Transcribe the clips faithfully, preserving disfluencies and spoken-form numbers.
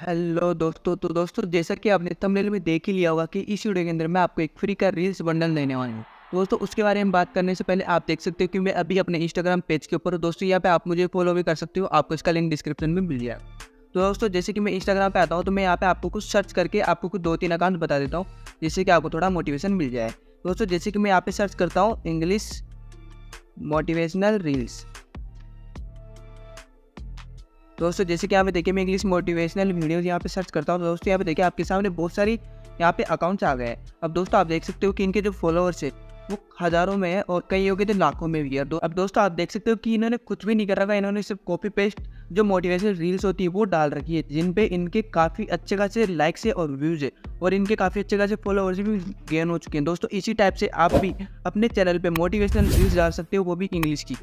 Hello दोस्तों। तो दोस्तों जैसा कि आपने थंबनेल में देख ही लिया होगा कि इस वीडियो के अंदर मैं आपको एक फ्री का रील्स बंडल देने वाला हूँ। दोस्तों उसके बारे में बात करने से पहले आप देख सकते हो कि मैं अभी अपने इंस्टाग्राम पेज के ऊपर हूँ। दोस्तों यहाँ पे आप मुझे फॉलो भी कर सकते हो, आपको इसका लिंक डिस्क्रिप्शन में मिल जाएगा। तो दोस्तों जैसे कि मैं इंस्टाग्राम पर आता हूँ तो मैं यहाँ पे आपको कुछ सर्च करके आपको कुछ दो तीन अकाउंट बता देता हूँ जिससे कि आपको थोड़ा मोटिवेशन मिल जाए। दोस्तों जैसे कि मैं यहाँ पे सर्च करता हूँ इंग्लिश मोटिवेशनल रील्स। दोस्तों जैसे कि यहाँ पे देखिए मैं इंग्लिश मोटिवेशनल वीडियोस यहाँ पे सर्च करता हूँ। तो दोस्तों यहाँ पे देखिए आपके सामने बहुत सारी यहाँ पे अकाउंट्स आ गए हैं। अब दोस्तों आप देख सकते हो कि इनके जो फॉलोअर्स है वो हज़ारों में है और कई हो गए तो लाखों में भी है। अब दोस्तों आप देख सकते हो कि इन्होंने कुछ भी नहीं कर रखा, इन्होंने सिर्फ कॉपी पेस्ट जो मोटिवेशनल रील्स होती है वो डाल रखी है, जिन पे इनके काफ़ी अच्छे खासे लाइक्स है और व्यूज़ है और इनके काफ़ी अच्छे खासे फॉलोअर्स भी गेन हो चुके हैं। दोस्तों इसी टाइप से आप भी अपने चैनल पे मोटिवेशनल रील्स डाल सकते हो, वो भी इंग्लिश की।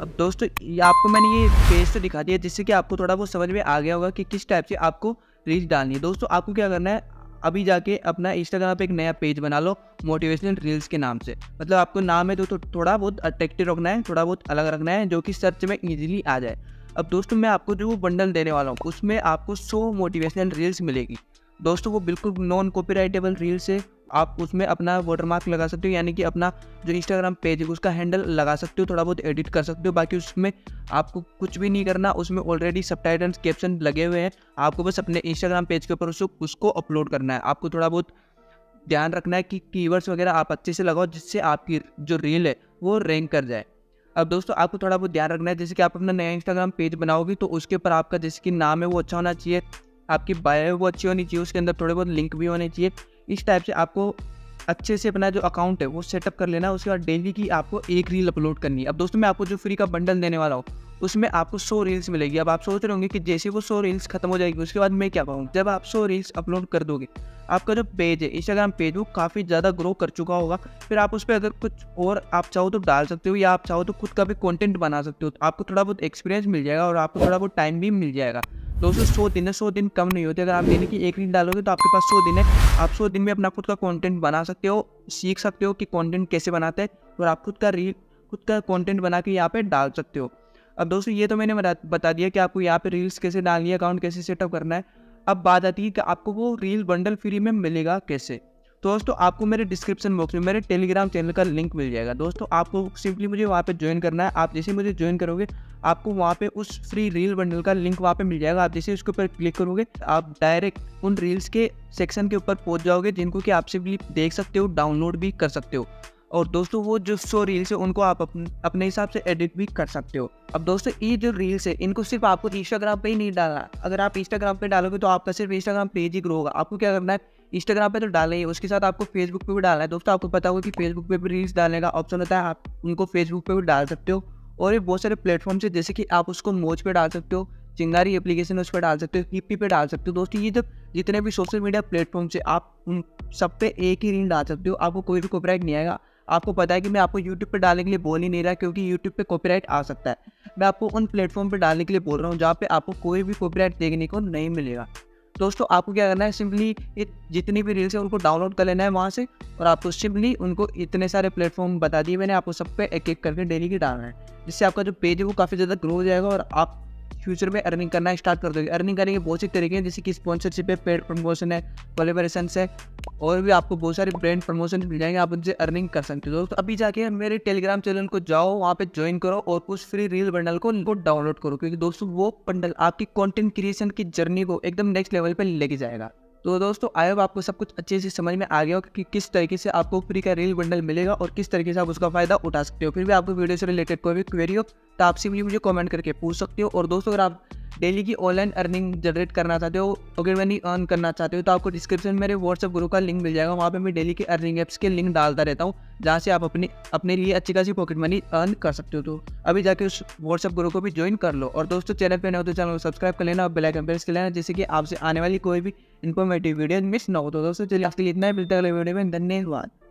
अब दोस्तों आपको मैंने ये पेज तो दिखा दिया जिससे कि आपको थोड़ा बहुत समझ में आ गया होगा कि किस टाइप से आपको रील्स डालनी है। दोस्तों आपको क्या करना है, अभी जाके अपना इंस्टाग्राम पे एक नया पेज बना लो मोटिवेशनल रील्स के नाम से। मतलब आपको नाम है तो, तो थोड़ा बहुत अट्रैक्टिव रखना है, थोड़ा बहुत अलग रखना है जो कि सर्च में इजीली आ जाए। अब दोस्तों मैं आपको जो बंडल देने वाला हूँ उसमें आपको सौ मोटिवेशनल रील्स मिलेगी। दोस्तों वो बिल्कुल नॉन कॉपीराइटेबल रील्स है, आप उसमें अपना वाटरमार्क लगा सकते हो, यानी कि अपना जो इंस्टाग्राम पेज है उसका हैंडल लगा सकते हो, थोड़ा बहुत एडिट कर सकते हो। बाकी उसमें आपको कुछ भी नहीं करना, उसमें ऑलरेडी सबटाइटल्स कैप्शन लगे हुए हैं, आपको बस अपने इंस्टाग्राम पेज के ऊपर उसको उसको अपलोड करना है। आपको थोड़ा बहुत ध्यान रखना है कि कीवर्ड्स वगैरह आप अच्छे से लगाओ जिससे आपकी जो रील है वो रैंक कर जाए। अब दोस्तों आपको थोड़ा बहुत ध्यान रखना है, जैसे कि आप अपना नया इंस्टाग्राम पेज बनाओगे तो उसके ऊपर आपका जैसे कि नाम है वो अच्छा होना चाहिए, आपकी बायो है वो अच्छी होनी चाहिए, उसके अंदर थोड़े बहुत लिंक भी होने चाहिए। इस टाइप से आपको अच्छे से अपना जो अकाउंट है वो सेटअप कर लेना है। उसके बाद डेली की आपको एक रील अपलोड करनी है। अब दोस्तों मैं आपको जो फ्री का बंडल देने वाला हूँ उसमें आपको सौ रील्स मिलेगी। अब आप सोच रहे होंगे कि जैसे वो सौ रील्स खत्म हो जाएगी उसके बाद मैं क्या कहूँ। जब आप सौ रील्स अपलोड कर दोगे आपका जो पेज है इंस्टाग्राम पेज वो काफ़ी ज़्यादा ग्रो कर चुका होगा, फिर आप उस पर अगर कुछ और आप चाहो तो डाल सकते हो या आप चाहो तो खुद का भी कॉन्टेंट बना सकते हो। आपको थोड़ा बहुत एक्सपीरियंस मिल जाएगा और आपको थोड़ा बहुत टाइम भी मिल जाएगा। दोस्तों सौ दिन है, सौ दिन कम नहीं होते। अगर आप दिन की एक रील डालोगे तो आपके पास सौ दिन है, आप सौ दिन में अपना खुद का कंटेंट बना सकते हो, सीख सकते हो कि कंटेंट कैसे बनाते हैं और आप खुद का रील खुद का कंटेंट बना के यहाँ पे डाल सकते हो। अब दोस्तों ये तो मैंने बता दिया कि आपको यहाँ पे रील्स कैसे डालनी है, अकाउंट कैसे सेटअप करना है। अब बात आती है कि आपको वो रील बंडल फ्री में मिलेगा कैसे। तो दोस्तों आपको मेरे डिस्क्रिप्शन बॉक्स में मेरे टेलीग्राम चैनल का लिंक मिल जाएगा। दोस्तों आपको सिंपली मुझे वहाँ पे ज्वाइन करना है। आप जैसे मुझे ज्वाइन करोगे आपको वहाँ पे उस फ्री रील बंडल का लिंक वहाँ पे मिल जाएगा। आप जैसे उसके ऊपर क्लिक करोगे आप डायरेक्ट उन रील्स के सेक्शन के ऊपर पहुँच जाओगे जिनको कि आप सिंपली देख सकते हो, डाउनलोड भी कर सकते हो और दोस्तों वो जो सौ रील्स है उनको आप अपने हिसाब से एडिट भी कर सकते हो। अब दोस्तों ये जो रील्स है इनको सिर्फ आपको इंस्टाग्राम पे ही नहीं डालना। अगर आप इंस्टाग्राम पे डालोगे तो आपका सिर्फ इंस्टाग्राम पेज ही ग्रो होगा। आपको क्या करना है, इंस्टाग्राम पे तो डालना ही है, उसके साथ आपको फेसबुक पे भी डालना है। दोस्तों आपको पता होगा कि फेसबुक पे भी रील्स डालने का ऑप्शन होता है, आप उनको फेसबुक पे भी डाल सकते हो और ये बहुत सारे प्लेटफॉर्म्स है जैसे कि आप उसको मोज पे डाल सकते हो, चिंगारी एप्लीकेशन उस पर डाल सकते हो, हिप्पी पे डाल सकते हो। दोस्तों ये जब जितने भी सोशल मीडिया प्लेटफॉर्म्स है आप उन सब पे एक ही रील डाल सकते हो, आपको कोई भी कॉपीराइट नहीं आएगा। आपको पता है कि मैं आपको यूट्यूब पे डालने के लिए बोल ही नहीं रहा क्योंकि यूट्यूब पे कॉपीराइट आ सकता है। मैं आपको उन प्लेटफॉर्म पे डालने के लिए बोल रहा हूँ जहाँ पे आपको कोई भी कॉपीराइट देखने को नहीं मिलेगा। दोस्तों आपको क्या करना है, सिंपली ये जितनी भी रील्स है उनको डाउनलोड कर लेना है वहाँ से और आपको सिंपली उनको इतने सारे प्लेटफॉर्म बता दिए मैंने, आपको सब पे एक एक करके डेली की डालना है जिससे आपका जो पेज है वो काफ़ी ज़्यादा ग्रो हो जाएगा और आप फ्यूचर में अर्निंग करना स्टार्ट कर दोगे। अर्निंग करने के बहुत से तरीके हैं जैसे कि स्पॉन्सरशिप है, पेड प्रमोशन है, कोलेबरेशन है और भी आपको बहुत सारे ब्रांड प्रमोशन मिल जाएंगे, आप उनसे अर्निंग कर सकते हो। दोस्तों अभी जाके मेरे टेलीग्राम चैनल को जाओ, वहाँ पे ज्वाइन करो और उस फ्री रील बंडल को उनको डाउनलोड करो क्योंकि दोस्तों वो बंडल आपकी कंटेंट क्रिएशन की जर्नी को एकदम नेक्स्ट लेवल पर लेके जाएगा। तो दोस्तों आई होप आपको सब कुछ अच्छे से समझ में आ गया हो कि किस तरीके से आपको फ्री का रील बंडल मिलेगा और किस तरीके से आप उसका फ़ायदा उठा सकते हो। फिर भी आपको वीडियो से रिलेटेड कोई भी क्वेरी हो तो आप सिंपली मुझे कमेंट करके पूछ सकते हो। और दोस्तों अगर आप डेली की ऑनलाइन अर्निंग जनरेट करना चाहते हो, अगर मनी अर्न करना चाहते हो तो आपको डिस्क्रिप्शन में मेरे व्हाट्सएप ग्रुप का लिंक मिल जाएगा। वहाँ पे मैं डेली के अर्निंग एप्स के लिंक डालता रहता हूँ जहाँ से आप अपने अपने लिए अच्छी खासी पॉकेट मनी अर्न कर सकते हो। तो अभी जाके उस व्हाट्सएप ग्रुप को भी ज्वाइन कर लो। और दोस्तों चैनल पे नए हो तो चैनल को सब्सक्राइब कर लेना और बेल आइकन प्रेस कर लेना जिससे कि आपसे आने वाली कोई भी इन्फॉर्मेटिव वीडियो मिस ना हो। तो दोस्तों चलिए आज के लिए इतना ही, मिलते हैं अगले वीडियो में। धन्यवाद।